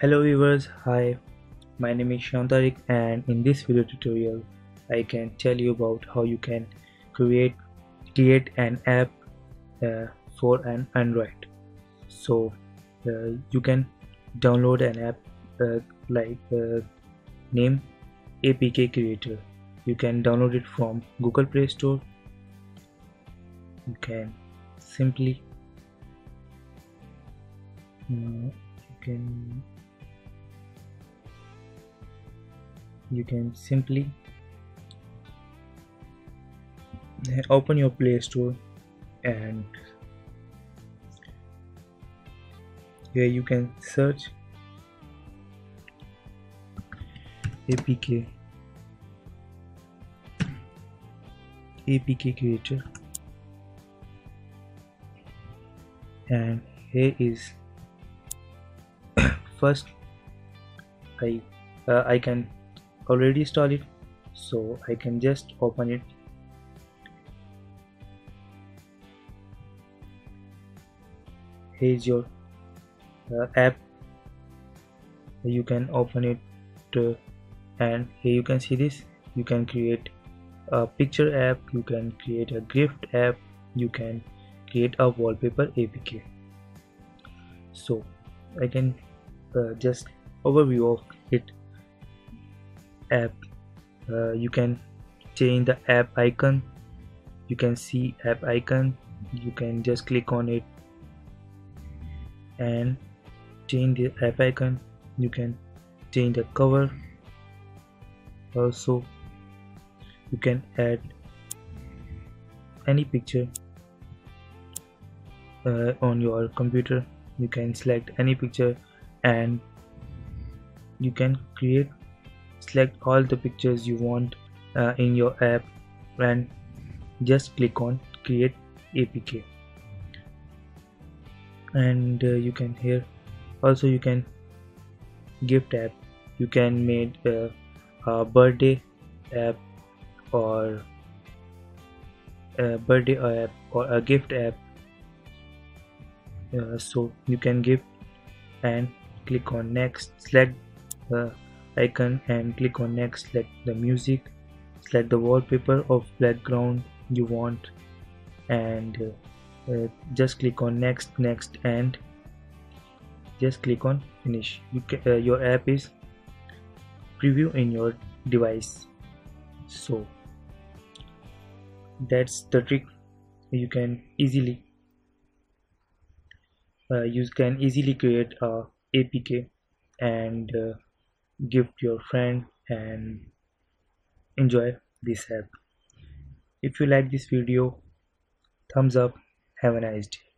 Hello viewers, hi, my name is Shantarik, and in this video tutorial I can tell you about how you can create an app for an Android. So you can download an app name APK Creator. You can download it from Google Play Store. You can simply you can simply open your Play Store, and here you can search APK Creator, and here is first I can already install it, so I can just open it. Here is your app. You can open it, and here you can see this. You can create a picture app, you can create a gift app, you can create a wallpaper APK. So I can just overview of it app. You can change the app icon. You can see app icon, you can just click on it and change the app icon. You can change the cover. Also you can add any picture on your computer. You can select any picture and you can select all the pictures you want in your app, and just click on create APK. And you can here also you can gift app. You can make a birthday app or a gift app. So you can give and click on next, select icon and click on next, select the music, select the wallpaper of background you want, and just click on next and just click on finish. Your app is preview in your device. So that's the trick. You can easily create a APK and give to your friend and enjoy this app. If you like this video, thumbs up. Have a nice day.